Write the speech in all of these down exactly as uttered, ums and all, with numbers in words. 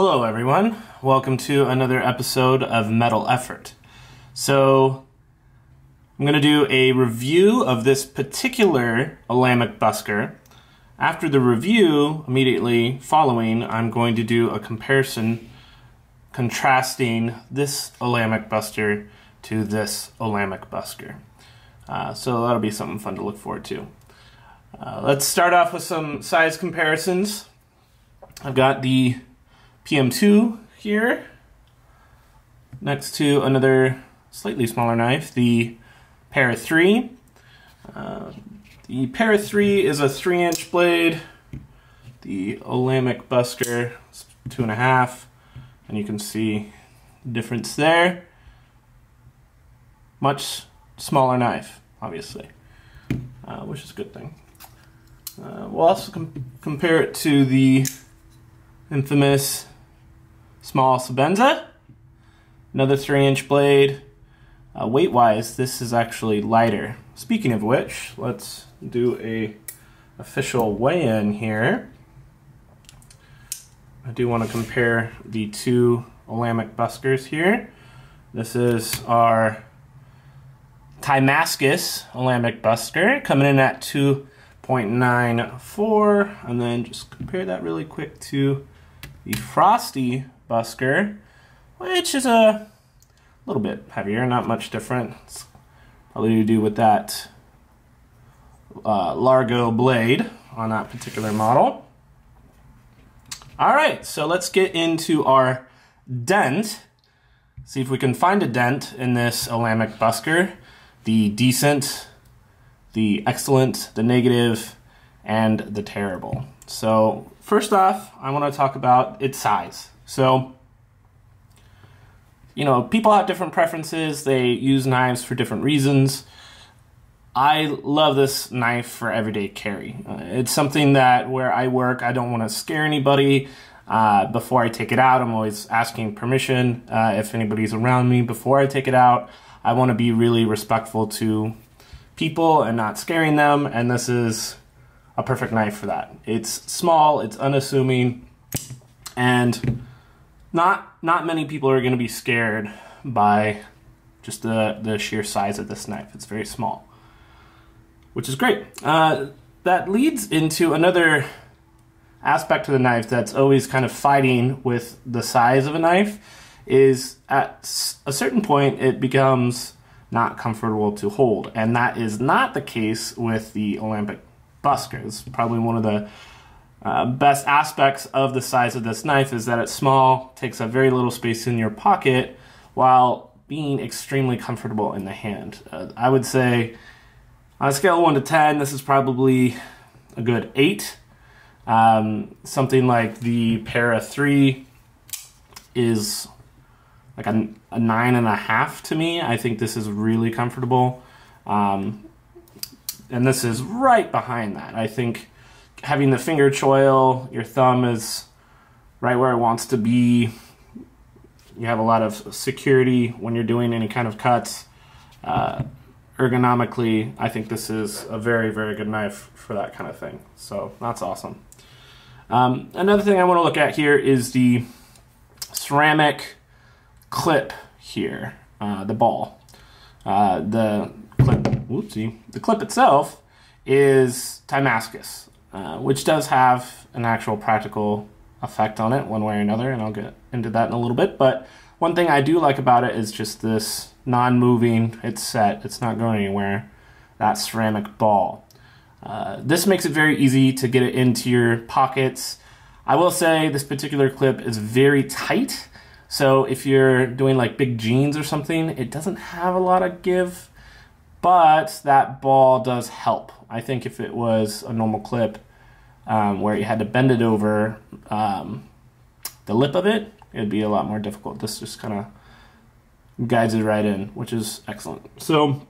Hello everyone, welcome to another episode of Metal Effort. So, I'm going to do a review of this particular Olamic Busker. After the review, immediately following, I'm going to do a comparison contrasting this Olamic Busker to this Olamic Busker. Uh, so that'll be something fun to look forward to. Uh, let's start off with some size comparisons. I've got the P M two here, next to another slightly smaller knife, the Para three. Uh, the Para three is a three inch blade. The Olamic Busker is two and a half, and you can see the difference there. Much smaller knife, obviously, uh, which is a good thing. Uh, we'll also com compare it to the infamous small Sebenza, another three inch blade. Uh, weight-wise, this is actually lighter. Speaking of which, let's do a official weigh-in here. I do want to compare the two Olamic Buskers here. This is our Timascus Olamic Busker, coming in at two point nine four, and then just compare that really quick to the Frosty Busker, which is a little bit heavier, not much different. It's probably to do with that uh, Largo blade on that particular model. All right, so let's get into our dent. See if we can find a dent in this Olamic Busker. The decent, the excellent, the negative, and the terrible. So first off, I want to talk about its size. So, you know, people have different preferences. They use knives for different reasons. I love this knife for everyday carry. Uh, it's something that where I work, I don't want to scare anybody. Uh, before I take it out, I'm always asking permission uh, if anybody's around me before I take it out. I want to be really respectful to people and not scaring them, and this is a perfect knife for that. It's small, it's unassuming, and not not many people are going to be scared by just the, the sheer size of this knife. It's very small, which is great. Uh, that leads into another aspect to the knife that's always kind of fighting with the size of a knife, is at a certain point it becomes not comfortable to hold, and that is not the case with the Olamic Busker. It's probably one of the uh, best aspects of the size of this knife is that it's small, takes up very little space in your pocket, while being extremely comfortable in the hand. Uh, I would say on a scale of one to ten, this is probably a good eight. Um, something like the Para three is like a, a nine and a half to me. I think this is really comfortable. Um, And this is right behind that. I think having the finger choil, your thumb is right where it wants to be. You have a lot of security when you're doing any kind of cuts. Uh, ergonomically, I think this is a very, very good knife for that kind of thing. So that's awesome. Um, another thing I want to look at here is the ceramic clip here, uh, the ball. Uh, the clip, whoopsie, the clip itself is Timascus, uh, which does have an actual practical effect on it one way or another, and I'll get into that in a little bit. But one thing I do like about it is just this non-moving, it's set, it's not going anywhere, that ceramic ball. Uh, this makes it very easy to get it into your pockets. I will say this particular clip is very tight, so if you're doing like big jeans or something, it doesn't have a lot of give, but that ball does help. I think if it was a normal clip um, where you had to bend it over um, the lip of it, it'd be a lot more difficult. This just kind of guides it right in, which is excellent. So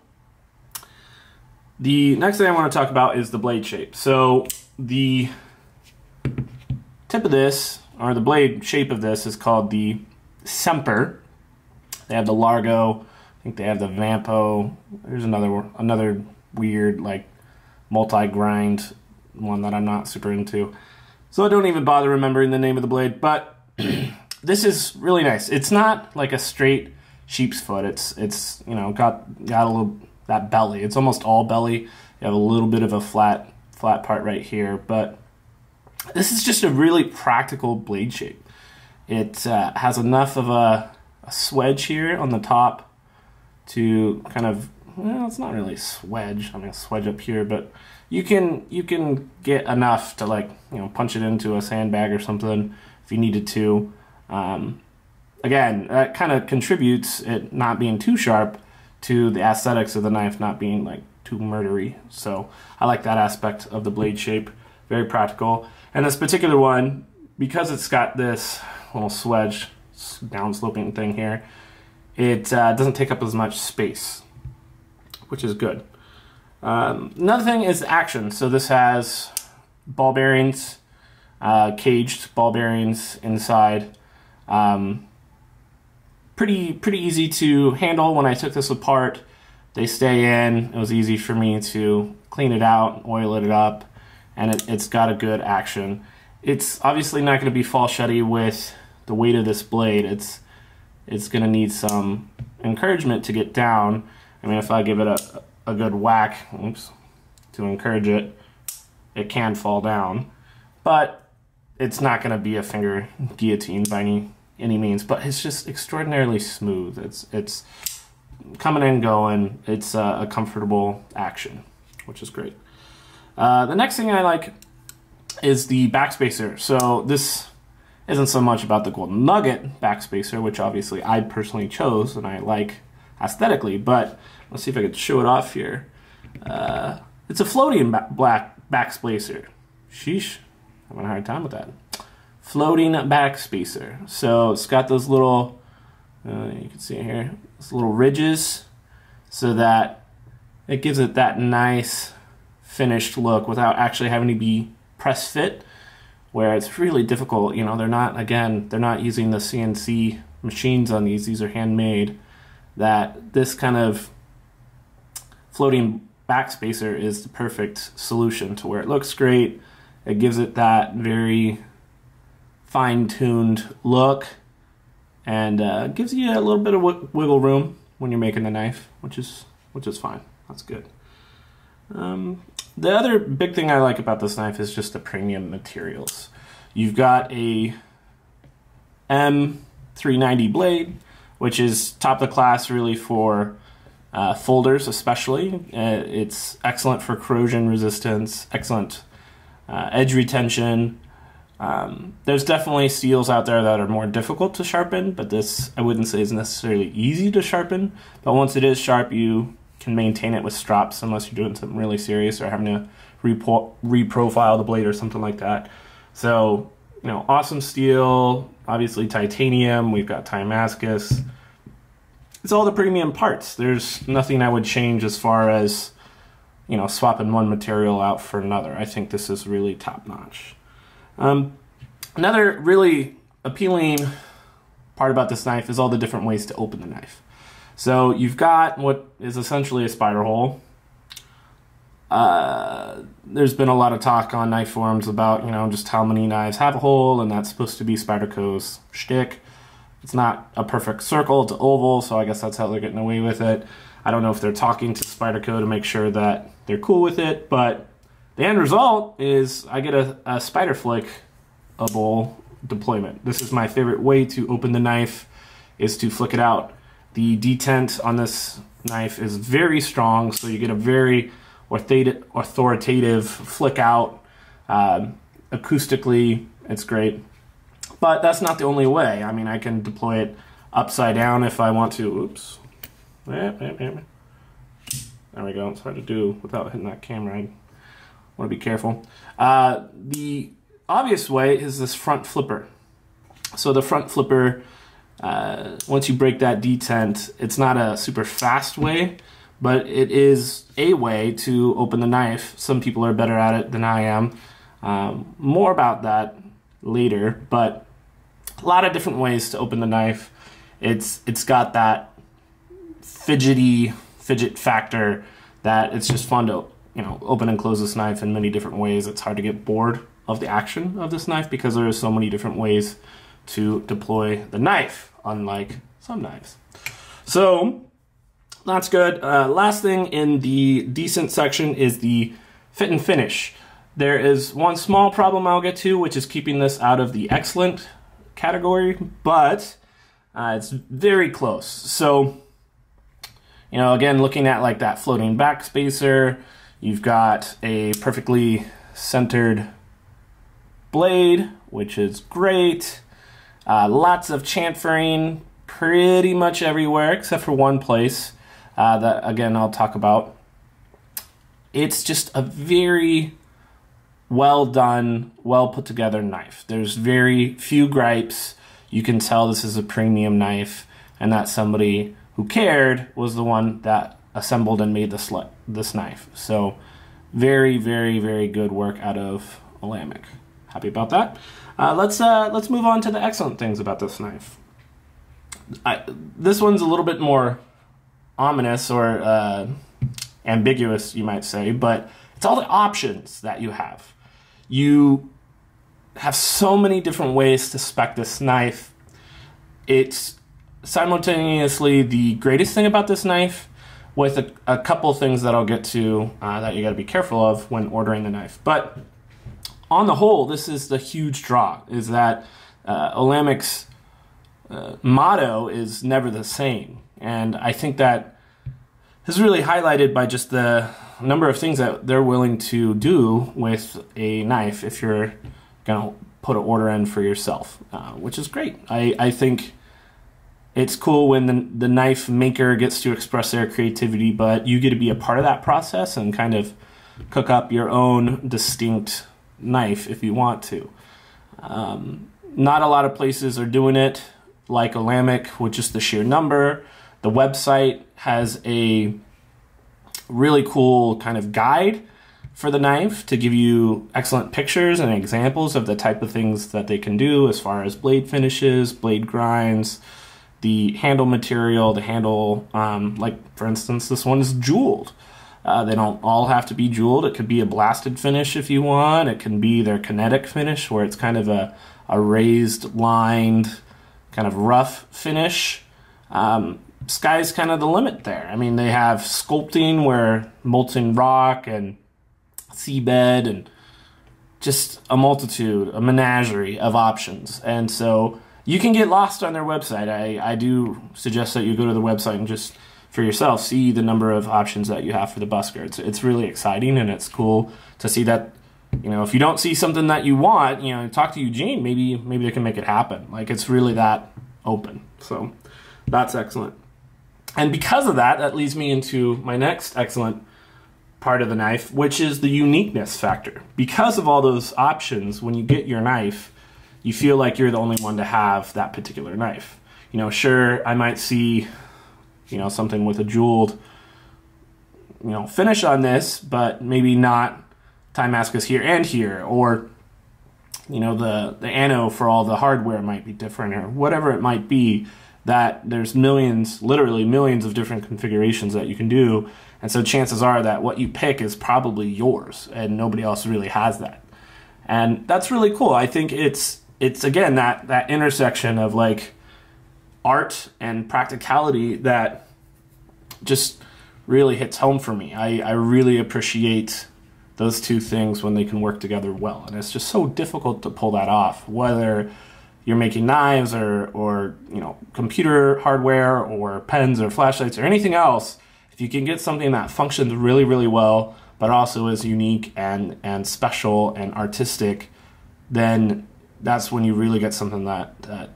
the next thing I want to talk about is the blade shape. So the tip of this, or the blade shape of this, is called the Semper. They have the Largo, I think they have the Vampo. There's another another weird like multi-grind one that I'm not super into, so I don't even bother remembering the name of the blade. But this is really nice. It's not like a straight sheep's foot. It's, it's you know, got got a little, that belly. It's almost all belly. You have a little bit of a flat flat part right here, but this is just a really practical blade shape. It uh, has enough of a, a swedge here on the top to kind of, well, it's not really swedge. I'm gonna swedge up here, but you can you can get enough to, like, you know, punch it into a sandbag or something if you needed to. Um, again, that kind of contributes, it not being too sharp, to the aesthetics of the knife not being like too murdery. So I like that aspect of the blade shape. Very practical. And this particular one, because it's got this little swedge down sloping thing here, it uh, doesn't take up as much space, which is good. Um, another thing is action. So this has ball bearings, uh, caged ball bearings inside. Um, pretty pretty easy to handle. When I took this apart, they stay in. It was easy for me to clean it out, oil it up, and it, it's got a good action. It's obviously not going to be falsetty with the weight of this blade. It's it's going to need some encouragement to get down. I mean, if I give it a, a good whack, oops, to encourage it, it can fall down. But it's not going to be a finger guillotine by any any means. But it's just extraordinarily smooth. It's it's coming and going. It's a, a comfortable action, which is great. Uh, the next thing I like is the backspacer. So this isn't so much about the Golden Nugget backspacer, which obviously I personally chose and I like aesthetically, but let's see if I could show it off here. Uh, it's a floating ba black backspacer. Sheesh, I'm having a hard time with that. Floating backspacer. So it's got those little, uh, you can see it here, those little ridges, so that it gives it that nice finished look without actually having to be press fit, where it's really difficult. You know, they're not, again, they're not using the C N C machines on these. These are handmade. That this kind of floating backspacer is the perfect solution to where it looks great. It gives it that very fine-tuned look, and uh, gives you a little bit of wiggle room when you're making the knife, which is which is fine. That's good. Um, the other big thing I like about this knife is just the premium materials. You've got a M three ninety blade, which is top of the class really for uh, folders especially. Uh, it's excellent for corrosion resistance, excellent uh, edge retention. Um, there's definitely steels out there that are more difficult to sharpen, but this I wouldn't say is necessarily easy to sharpen. But once it is sharp, you can maintain it with strops unless you're doing something really serious or having to reprofile the blade or something like that. So, you know, awesome steel, obviously titanium, we've got Timascus. It's all the premium parts. There's nothing I would change as far as, you know, swapping one material out for another. I think this is really top-notch. Um, another really appealing part about this knife is all the different ways to open the knife. So you've got what is essentially a spider hole. Uh, there's been a lot of talk on knife forums about, you know, just how many knives have a hole, and that's supposed to be Spyderco's shtick. It's not a perfect circle, it's an oval, so I guess that's how they're getting away with it. I don't know if they're talking to Spyderco to make sure that they're cool with it, but the end result is I get a, a spider flickable deployment. This is my favorite way to open the knife, is to flick it out. The detent on this knife is very strong, so you get a very authoritative flick out. Um, acoustically, it's great. But that's not the only way. I mean, I can deploy it upside down if I want to. Oops. There we go. It's hard to do without hitting that camera. I want to be careful. Uh, the obvious way is this front flipper. So the front flipper, Uh, once you break that detent, it's not a super fast way, but it is a way to open the knife. Some people are better at it than I am. Um, more about that later, but a lot of different ways to open the knife. It's it's got that fidgety fidget factor that it's just fun to, you know, open and close this knife in many different ways. It's hard to get bored of the action of this knife because there are so many different ways to deploy the knife, unlike some knives. So that's good. Uh, last thing in the decent section is the fit and finish. There is one small problem I'll get to, which is keeping this out of the excellent category, but uh, it's very close. So, you know, again, looking at like that floating back spacer, you've got a perfectly centered blade, which is great. Uh, lots of chamfering pretty much everywhere, except for one place uh, that, again, I'll talk about. It's just a very well done, well put together knife. There's very few gripes. You can tell this is a premium knife and that somebody who cared was the one that assembled and made this, this knife. So very, very, very good work out of Olamic. Happy about that. Uh, let's, uh, let's move on to the excellent things about this knife. I, this one's a little bit more ominous or uh, ambiguous, you might say, but it's all the options that you have. You have so many different ways to spec this knife. It's simultaneously the greatest thing about this knife with a, a couple things that I'll get to uh, that you gotta be careful of when ordering the knife. But on the whole, this is the huge draw, is that uh, Olamic's uh, motto is never the same. And I think that is really highlighted by just the number of things that they're willing to do with a knife if you're gonna put an order in for yourself, uh, which is great. I, I think it's cool when the, the knife maker gets to express their creativity, but you get to be a part of that process and kind of cook up your own distinct knife if you want to. Um, not a lot of places are doing it like Olamic with just the sheer number. The website has a really cool kind of guide for the knife to give you excellent pictures and examples of the type of things that they can do as far as blade finishes, blade grinds, the handle material, the handle, um, like for instance, this one is jeweled. Uh, they don't all have to be jeweled. It could be a blasted finish if you want. It can be their kinetic finish where it's kind of a, a raised, lined, kind of rough finish. Um, sky's kind of the limit there. I mean, they have sculpting where molten rock and seabed and just a multitude, a menagerie of options. And so you can get lost on their website. I, I do suggest that you go to the website and just for yourself see the number of options that you have for the Busker. It's, it's really exciting and it's cool to see that, you know, if you don't see something that you want, you know, talk to Eugene, maybe, maybe they can make it happen. Like it's really that open. So that's excellent. And because of that, that leads me into my next excellent part of the knife, which is the uniqueness factor. Because of all those options, when you get your knife, you feel like you're the only one to have that particular knife. You know, sure, I might see, you know, something with a jeweled, you know, finish on this, but maybe not Timascus here and here, or, you know, the, the anno for all the hardware might be different or whatever it might be. That there's millions, literally millions of different configurations that you can do. And so chances are that what you pick is probably yours and nobody else really has that. And that's really cool. I think it's, it's again, that, that intersection of like art and practicality that just really hits home for me. I, I really appreciate those two things when they can work together well. And it's just so difficult to pull that off, whether you're making knives or, or, you know, computer hardware or pens or flashlights or anything else. If you can get something that functions really, really well, but also is unique and, and special and artistic, then that's when you really get something that, that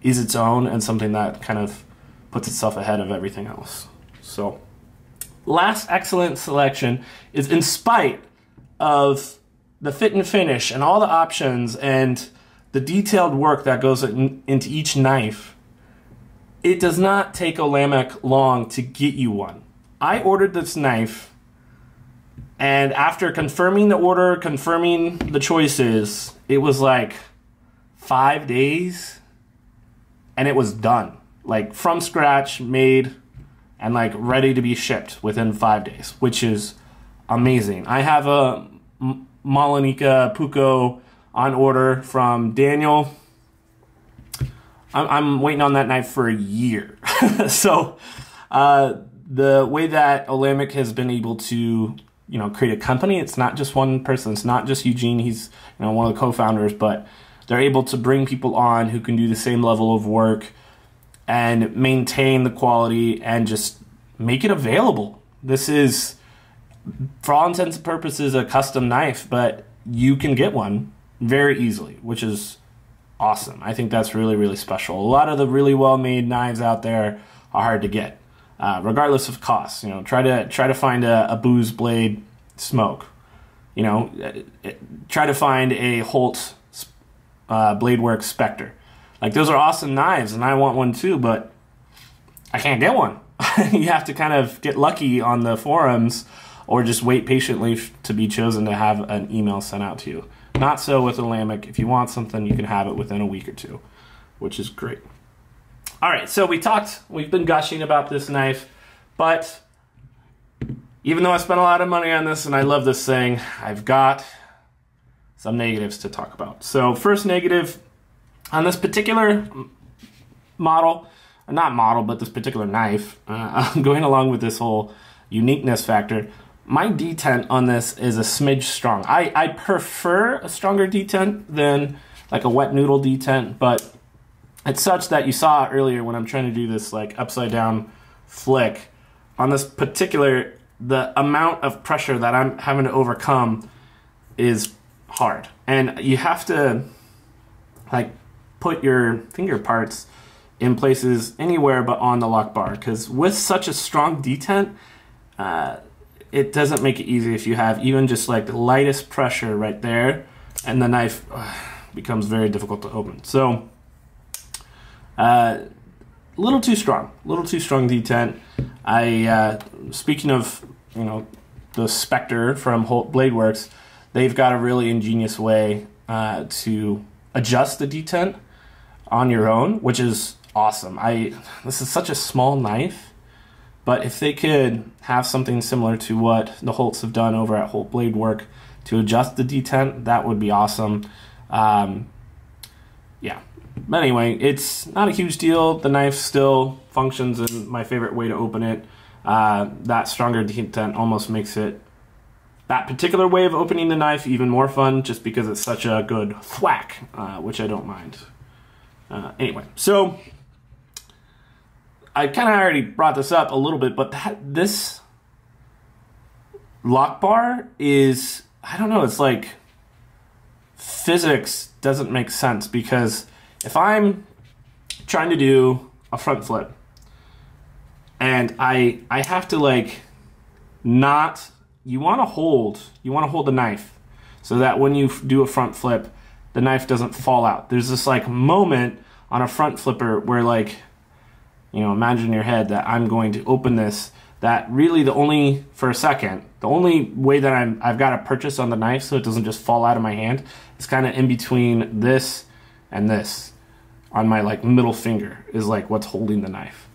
is its own and something that kind of puts itself ahead of everything else. So last excellent selection is in spite of the fit and finish and all the options and the detailed work that goes in, into each knife, it does not take Olamic long to get you one. I ordered this knife, and after confirming the order, confirming the choices, it was like five days, and it was done. Like from scratch, made, and like ready to be shipped within five days, which is amazing. I have a Malonika Puko on order from Daniel I'm waiting on that knife for a year. So uh, the way that Olamic has been able to, you know, create a company, it's not just one person. It's not just Eugene. He's, you know, one of the co-founders, but they're able to bring people on who can do the same level of work and maintain the quality and just make it available. This is, for all intents and purposes, a custom knife, but you can get one very easily, which is awesome. I think that's really, really special. A lot of the really well-made knives out there are hard to get, uh, regardless of cost. You know, try to try to find a, a Booz Blade Smoke. You know, try to find a Holt uh, Blade Works Specter. Like, those are awesome knives, and I want one too, but I can't get one. You have to kind of get lucky on the forums, or just wait patiently to be chosen to have an email sent out to you. Not so with Olamic. If you want something, you can have it within a week or two, which is great. All right, so we talked, we've been gushing about this knife, but even though I spent a lot of money on this and I love this thing, I've got some negatives to talk about. So first negative on this particular model, or not model, but this particular knife, uh, I'm going along with this whole uniqueness factor. My detent on this is a smidge strong. I, I prefer a stronger detent than like a wet noodle detent, but it's such that you saw earlier when I'm trying to do this like upside down flick. On this particular, the amount of pressure that I'm having to overcome is hard. And you have to like put your finger parts in places anywhere but on the lock bar, because with such a strong detent, uh, it doesn't make it easy if you have even just like the lightest pressure right there, and the knife uh, becomes very difficult to open. So a uh, little too strong, a little too strong detent. I, uh, speaking of, you know, the Specter from Holt Blade Works, they've got a really ingenious way uh, to adjust the detent on your own, which is awesome. I, this is such a small knife, but if they could have something similar to what the Holts have done over at Holt Blade Work to adjust the detent, that would be awesome. Um, yeah. But anyway, it's not a huge deal. The knife still functions in my favorite way to open it. Uh, that stronger detent almost makes it, that particular way of opening the knife, even more fun, just because it's such a good thwack, uh, which I don't mind. Uh, anyway, so I kind of already brought this up a little bit, but that, this lock bar is, I don't know, it's like physics doesn't make sense, because if I'm trying to do a front flip and I I have to like not, you want to hold, you want to hold the knife so that when you do a front flip, the knife doesn't fall out. There's this like moment on a front flipper where like, you know, imagine in your head that I'm going to open this, that really the only, for a second, the only way that I'm, I've got to purchase on the knife so it doesn't just fall out of my hand is kind of in between this and this on my like middle finger is like what's holding the knife.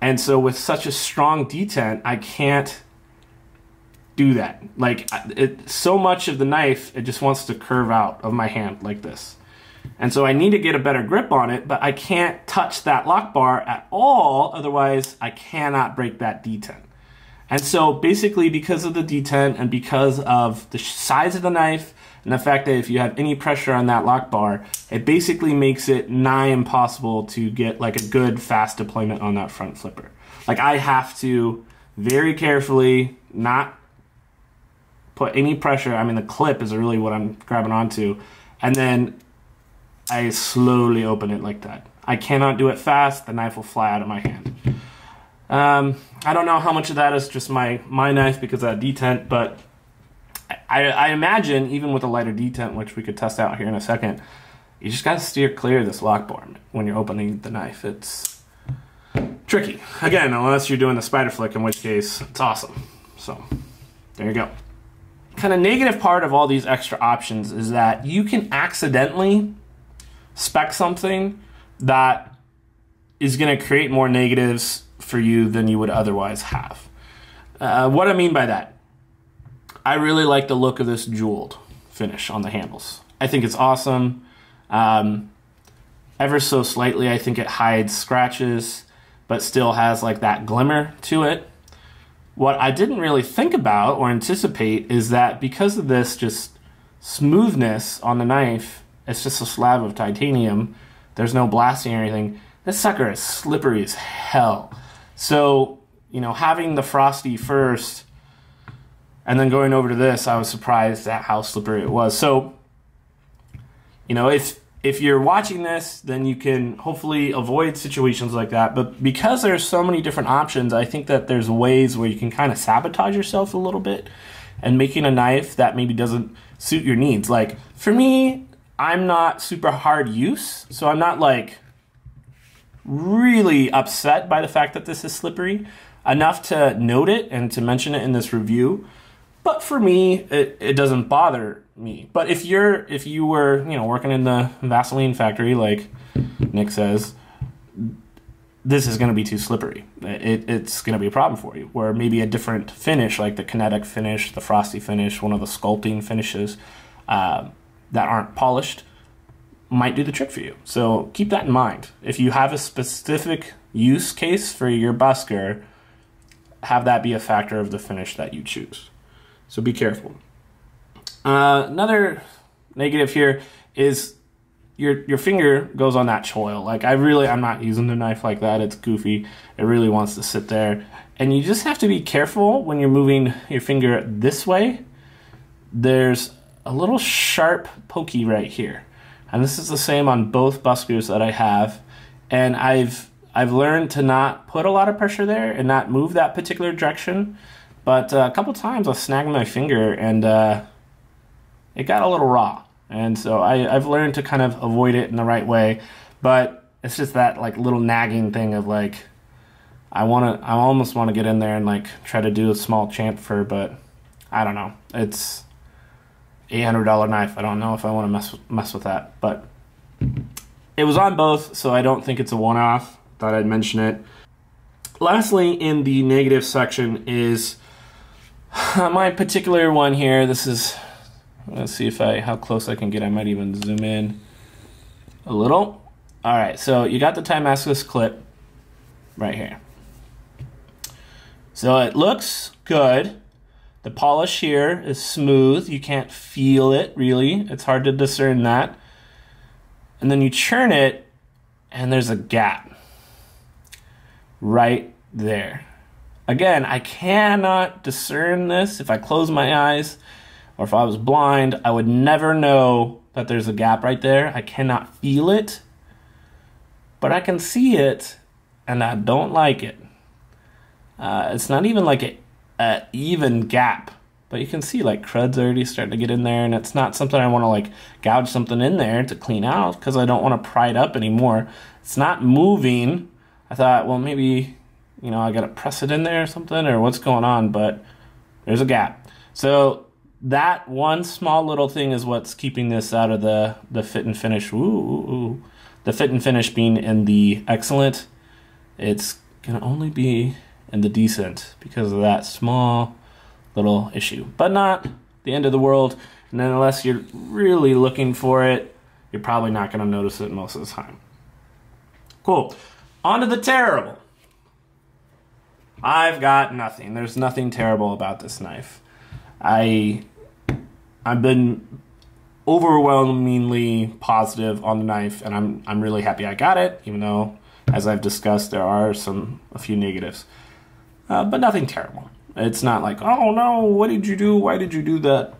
And so with such a strong detent, I can't do that. Like it, so much of the knife, it just wants to curve out of my hand like this. And so I need to get a better grip on it, but I can't touch that lock bar at all, otherwise I cannot break that detent. And so basically because of the detent and because of the size of the knife and the fact that if you have any pressure on that lock bar, it basically makes it nigh impossible to get like a good fast deployment on that front flipper. Like I have to very carefully not put any pressure, I mean the clip is really what I'm grabbing onto, and then I slowly open it like that. I cannot do it fast. The knife will fly out of my hand. Um, I don't know how much of that is just my, my knife because of that detent, but I, I imagine even with a lighter detent, which we could test out here in a second, you just gotta steer clear of this lock bar when you're opening the knife. It's tricky. Again, unless you're doing the spider flick, in which case it's awesome. So there you go. Kind of negative part of all these extra options is that you can accidentally spec something that is going to create more negatives for you than you would otherwise have. Uh, what I mean by that, I really like the look of this jeweled finish on the handles. I think it's awesome. Um, ever so slightly. I think it hides scratches, but still has like that glimmer to it. What I didn't really think about or anticipate is that because of this just smoothness on the knife, it's just a slab of titanium, there's no blasting or anything, this sucker is slippery as hell. So, you know, having the Frosty first and then going over to this, I was surprised at how slippery it was. So, you know, if if you're watching this, then you can hopefully avoid situations like that. But because there's so many different options, I think that there's ways where you can kind of sabotage yourself a little bit and making a knife that maybe doesn't suit your needs. Like, for me, I'm not super hard use, so I'm not, like, really upset by the fact that this is slippery, enough to note it and to mention it in this review. But for me, it, it doesn't bother me. But if you're if you were, you know, working in the Vaseline factory, like Nick says, this is going to be too slippery. It, it's going to be a problem for you. Where maybe a different finish, like the kinetic finish, the Frosty finish, one of the sculpting finishes uh, that aren't polished, might do the trick for you. So keep that in mind. If you have a specific use case for your busker, have that be a factor of the finish that you choose. So be careful. Uh, another negative here is your your finger goes on that choil. Like, I really, I'm not using the knife like that. It's goofy. It really wants to sit there. And you just have to be careful when you're moving your finger this way. There's a little sharp pokey right here. And this is the same on both buskers that I have. And I've I've learned to not put a lot of pressure there and not move that particular direction. But uh, a couple times I snagged my finger and uh, it got a little raw. And so I, I've learned to kind of avoid it in the right way. But it's just that like little nagging thing of like, I want to, I almost want to get in there and like try to do a small chamfer, but I don't know. It's eight hundred dollar knife. I don't know if I want to mess mess with that. But it was on both, so I don't think it's a one-off. Thought I'd mention it. Lastly, in the negative section is my particular one here. This is, let's see if I, how close I can get. I might even zoom in a little. All right, so you got the Timascus clip right here. So it looks good. The polish here is smooth. You can't feel it, really. It's hard to discern that. And then you churn it, and there's a gap right there. Again, I cannot discern this. If I close my eyes, or if I was blind, I would never know that there's a gap right there. I cannot feel it, but I can see it, and I don't like it. Uh, it's not even like an uh, even gap, but you can see like crud's already starting to get in there, and it's not something I want to like gouge something in there to clean out because I don't want to pry it up anymore. It's not moving. I thought, well, maybe, you know, I got to press it in there or something, or what's going on, but there's a gap. So that one small little thing is what's keeping this out of the, the fit and finish. Ooh, ooh, ooh. The fit and finish being in the excellent. It's going to only be in the decent because of that small little issue. But not the end of the world. And then unless you're really looking for it, you're probably not going to notice it most of the time. Cool. On to the terrible. I've got nothing. There's nothing terrible about this knife. I, I've been overwhelmingly positive on the knife, and I'm I'm really happy I got it, even though, as I've discussed, there are some a few negatives. Uh, but nothing terrible. It's not like, oh no, what did you do? Why did you do that?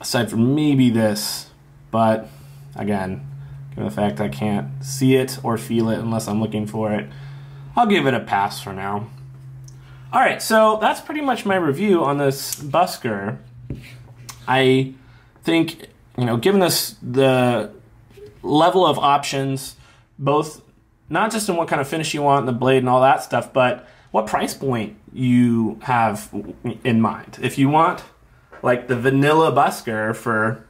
Aside from maybe this, but again, given the fact I can't see it or feel it unless I'm looking for it, I'll give it a pass for now. All right, so that's pretty much my review on this busker. I think, you know, given this the level of options, both not just in what kind of finish you want, and the blade and all that stuff, but what price point you have in mind. If you want like the vanilla busker for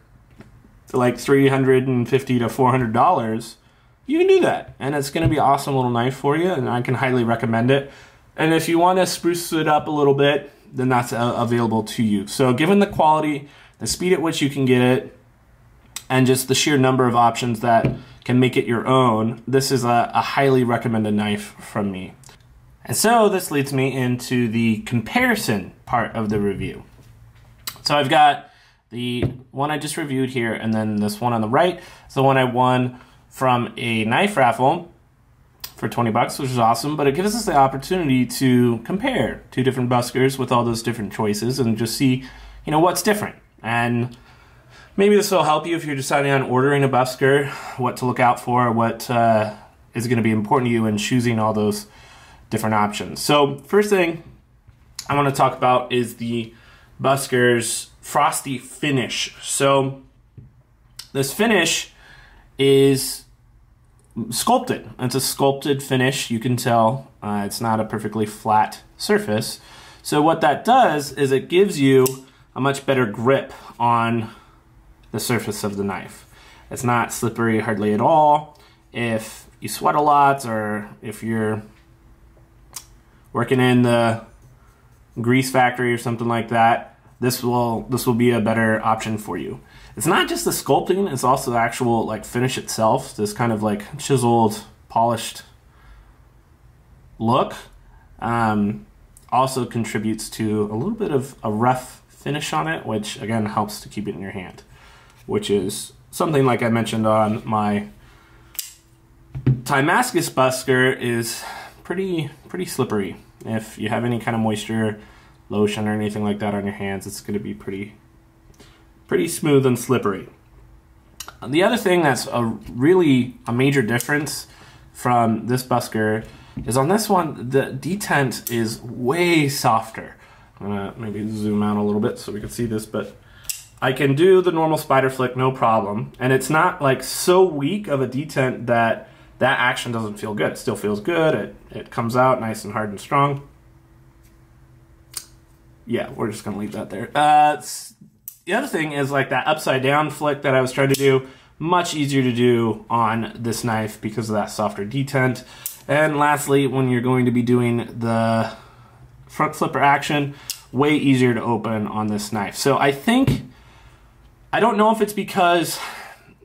like three hundred fifty to four hundred dollars, you can do that, and it's going to be an awesome little knife for you, and I can highly recommend it. And if you want to spruce it up a little bit, then that's uh, available to you. So given the quality, the speed at which you can get it, and just the sheer number of options that can make it your own, this is a, a highly recommended knife from me. And so this leads me into the comparison part of the review. So I've got the one I just reviewed here, and then this one on the right is the one I won from a knife raffle for twenty bucks, which is awesome, but it gives us the opportunity to compare two different buskers with all those different choices and just see, you know, what's different. And maybe this will help you if you're deciding on ordering a busker, what to look out for, what uh, is gonna be important to you in choosing all those different options. So first thing I wanna talk about is the busker's Frosty finish. So this finish is sculpted. It's a sculpted finish, you can tell. Uh, it's not a perfectly flat surface. So what that does is it gives you a much better grip on the surface of the knife. It's not slippery hardly at all. If you sweat a lot or if you're working in the grease factory or something like that, this will this will be a better option for you. It's not just the sculpting, it's also the actual like finish itself, this kind of like chiseled, polished look um, also contributes to a little bit of a rough finish on it, which again helps to keep it in your hand, which is something like I mentioned on my Timascus busker is pretty pretty slippery. If you have any kind of moisture, lotion or anything like that on your hands, it's going to be pretty pretty smooth and slippery. The other thing that's a really a major difference from this busker is on this one, the detent is way softer. I'm gonna maybe zoom out a little bit so we can see this, but I can do the normal spider flick no problem, and it's not like so weak of a detent that that action doesn't feel good. It still feels good, it, it comes out nice and hard and strong. Yeah, we're just gonna leave that there. Uh, The other thing is like that upside down flick that I was trying to do, much easier to do on this knife because of that softer detent. And lastly, when you're going to be doing the front flipper action, way easier to open on this knife. So I think, I don't know if it's because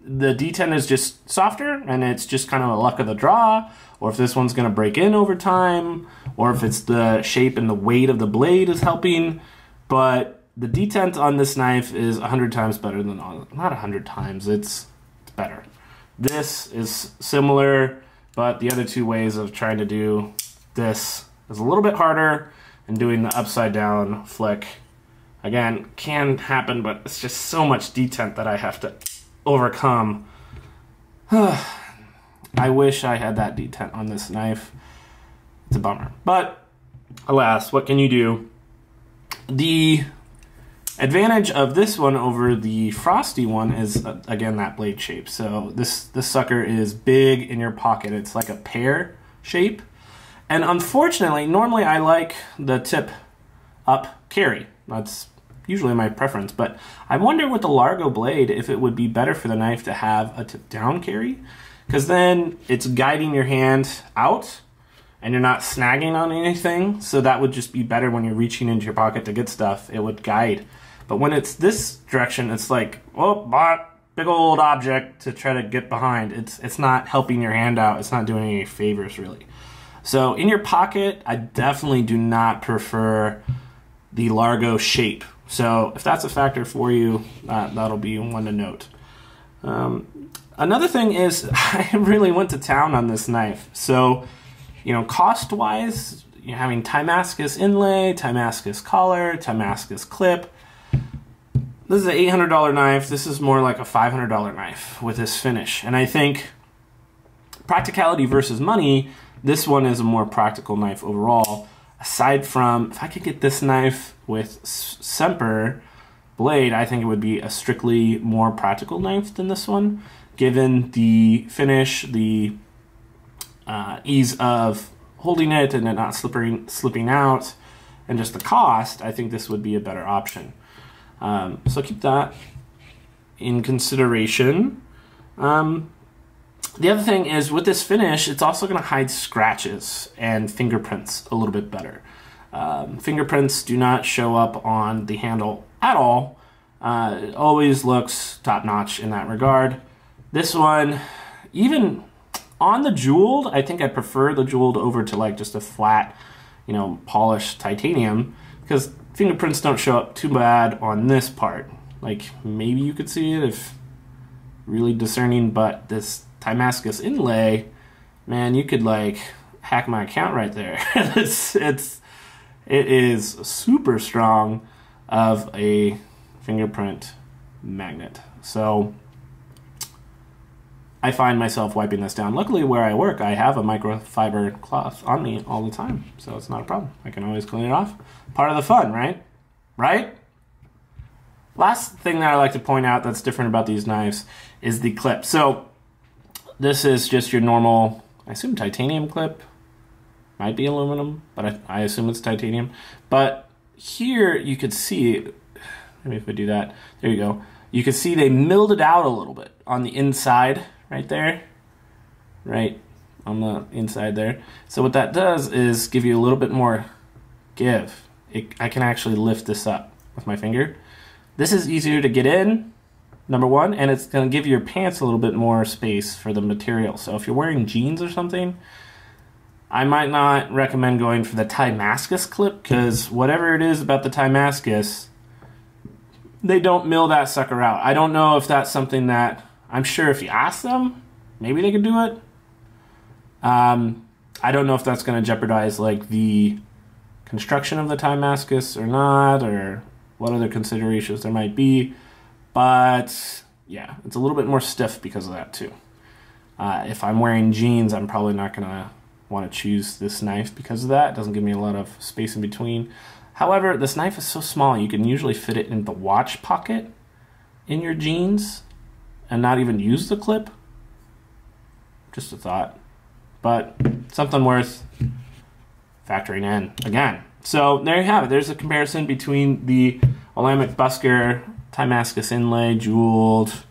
the detent is just softer and it's just kind of a luck of the draw, or if this one's gonna break in over time, or if it's the shape and the weight of the blade is helping, but the detent on this knife is a hundred times better than on, not a hundred times, it's, it's better. This is similar, but the other two ways of trying to do this is a little bit harder, and doing the upside down flick, again, can happen, but it's just so much detent that I have to overcome. I wish I had that detent on this knife. It's a bummer, but alas, what can you do? The advantage of this one over the Frosty one is, uh, again, that blade shape. So this, this sucker is big in your pocket. It's like a pear shape. And unfortunately, normally I like the tip up carry. That's usually my preference. But I wonder with the Largo blade if it would be better for the knife to have a tip down carry, because then it's guiding your hand out and you're not snagging on anything. So that would just be better when you're reaching into your pocket to get stuff. It would guide. But when it's this direction, it's like, oh, big old object to try to get behind. It's it's not helping your hand out. It's not doing any favors, really. So in your pocket, I definitely do not prefer the Largo shape. So if that's a factor for you, uh, that'll be one to note. Um, another thing is I really went to town on this knife. So, you know, cost-wise, you're having Timascus inlay, Timascus collar, Timascus clip. This is an eight hundred dollar knife. This is more like a five hundred dollar knife with this finish. And I think practicality versus money, this one is a more practical knife overall. Aside from, if I could get this knife with Semper blade, I think it would be a strictly more practical knife than this one, given the finish, the uh, ease of holding it and it not slipping, slipping out, and just the cost. I think this would be a better option. Um, so keep that in consideration. Um, the other thing is with this finish, it's also going to hide scratches and fingerprints a little bit better. Um, fingerprints do not show up on the handle at all. Uh, it always looks top-notch in that regard. This one even on the jeweled, I think I prefer the jeweled over to like just a flat, you know, polished titanium, because fingerprints don't show up too bad on this part. Like maybe you could see it if really discerning, but this Timascus inlay, man, you could like hack my account right there. it's it's it is super strong of a fingerprint magnet. So I find myself wiping this down. Luckily where I work, I have a microfiber cloth on me all the time, so it's not a problem. I can always clean it off. Part of the fun, right? Right? Last thing that I like to point out that's different about these knives is the clip. So this is just your normal, I assume titanium clip. Might be aluminum, but I, I assume it's titanium. But here you could see, maybe if we do that, there you go. You can see they milled it out a little bit on the inside, right there, right on the inside there. So what that does is give you a little bit more give. It, I can actually lift this up with my finger. This is easier to get in, number one, and it's gonna give your pants a little bit more space for the material. So if you're wearing jeans or something, I might not recommend going for the Timascus clip, because whatever it is about the Timascus, they don't mill that sucker out. I don't know if that's something that, I'm sure if you ask them, maybe they could do it. Um, I don't know if that's going to jeopardize like the construction of the Timascus or not, or what other considerations there might be. But yeah, it's a little bit more stiff because of that too. Uh, if I'm wearing jeans, I'm probably not going to want to choose this knife because of that. It doesn't give me a lot of space in between. However, this knife is so small, you can usually fit it in the watch pocket in your jeans and not even use the clip. Just a thought, but something worth factoring in again. So there you have it. There's a comparison between the Olamic Busker, Timascus inlay, jeweled,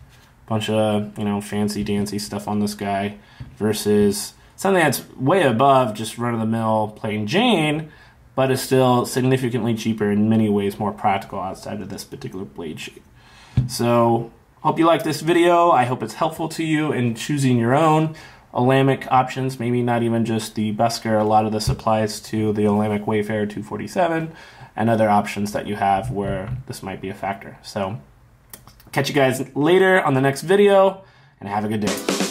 bunch of, you know, fancy dancy stuff on this guy versus something that's way above just run-of-the-mill plain Jane, but is still significantly cheaper, in many ways more practical outside of this particular blade shape. So hope you like this video. I hope it's helpful to you in choosing your own Olamic options, maybe not even just the Busker. A lot of this applies to the Olamic Wayfair two forty-seven and other options that you have where this might be a factor. So catch you guys later on the next video, and have a good day.